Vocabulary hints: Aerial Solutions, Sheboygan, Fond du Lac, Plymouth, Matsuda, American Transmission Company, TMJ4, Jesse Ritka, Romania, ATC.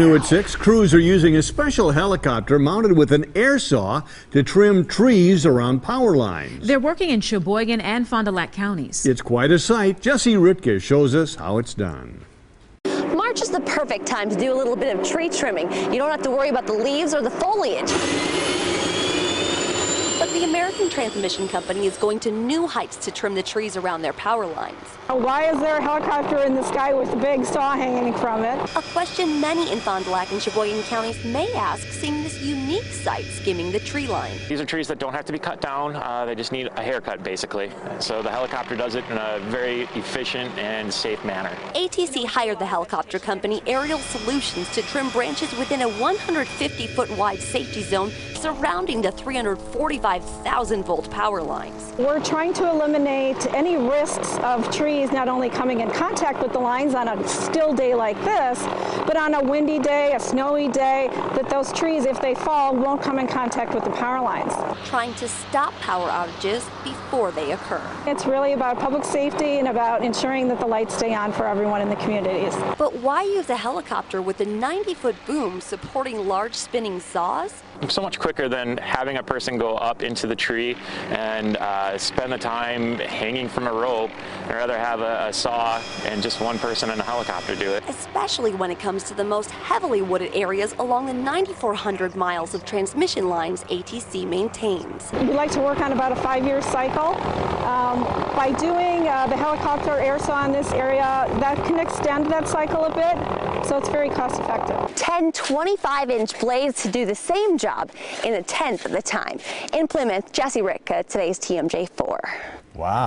New at 6, crews are using a special helicopter mounted with an air saw to trim trees around power lines. They're working in Sheboygan and Fond du Lac counties. It's quite a sight. Jesse Ritka shows us how it's done. March is the perfect time to do a little bit of tree trimming. You don't have to worry about the leaves or the foliage. But the American Transmission Company is going to new heights to trim the trees around their power lines. Why is there a helicopter in the sky with a big saw hanging from it? A question many in Fond du Lac and Sheboygan counties may ask, seeing this unique sight skimming the tree line. These are trees that don't have to be cut down. They just need a haircut, basically. So the helicopter does it in a very efficient and safe manner. ATC hired the helicopter company Aerial Solutions to trim branches within a 150-foot wide safety zone surrounding the 345,000-volt power lines. We're trying to eliminate any risks of trees not only coming in contact with the lines on a still day like this, but on a windy day, a snowy day, that those trees, if they fall, won't come in contact with the power lines. Trying to stop power outages before they occur. It's really about public safety and about ensuring that the lights stay on for everyone in the communities. But why use a helicopter with a 90-foot boom supporting large spinning saws? So much quicker than having a person go up into the tree and spend the time hanging from a rope. I'd rather have a saw and just one person in a helicopter do it. Especially when it comes to the most heavily wooded areas along the 9,400 miles of transmission lines ATC maintains. We like to work on about a 5-year cycle. By doing the helicopter air saw in this area, that can extend that cycle a bit, so it's very cost effective. 10 25-inch blades to do the same job in a tenth of the time. In Plymouth, Jesse Ritka, today's TMJ4. Wow.